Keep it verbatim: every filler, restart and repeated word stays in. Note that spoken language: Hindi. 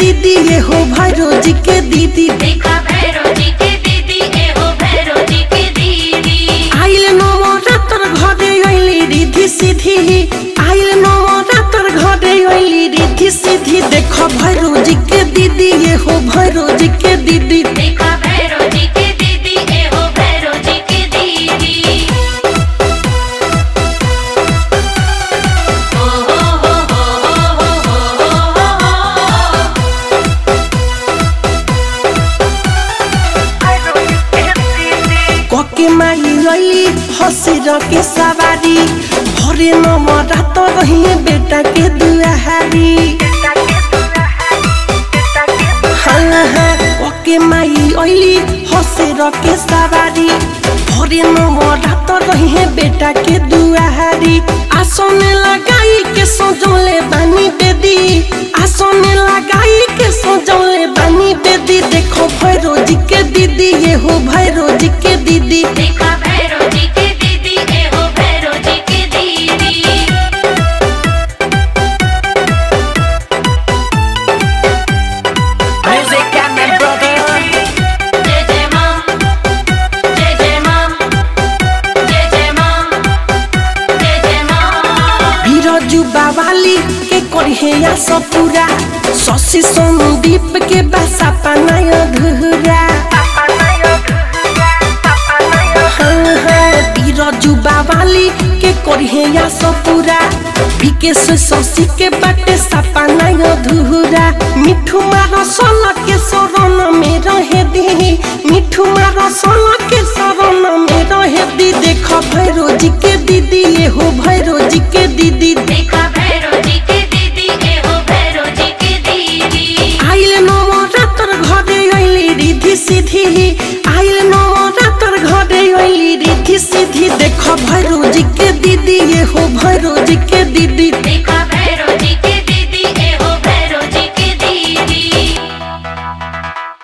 दीदी ये हो भैरों जी के दीदी, देखा भैरों जी के दीदी, ये हो भैरों जी के दीदी। आइले नवरात्र घरे अइली रिद्धि सिद्धि, आइले नवरात्र घरे अइली रिद्धि सिद्धि, देखा भैरों जी के दीदी ये हो भैरों जी के दीदी। हसीरा के सवारी भरे नवरात्र रहिए बेटा के दुआरी, हाँ हाँ ओके माई अइली हसीरा के सवारी भरे नवरात्र रहिए बेटा के दुआरी। आसन लगाई के सजौले बानी बेदी, आसन लगाई के सजौले बानी बेदी, देखो भैरों जी के दीदी ये हो भैरों जी के दीदी। जुबावाली के करिहे या सपुरा, शशि संदीप के बसा पनाय धुरा, हाँ हाँ पीरा जुबावाली के करिहे या सपुरा, विकेश शशि के बटे सपनाय धुरा। मिठू मार्शल के शरण में रहे दी, मिठू मार्शल के शरण में रहे दी, देखो भैरों जी के दीदी ये हो भैरों जी के दीदी। आइले नवरात्र घरे अइली रिद्धि सिद्धि, देखो भैरों जी के दीदी ये हो भैरों जी के।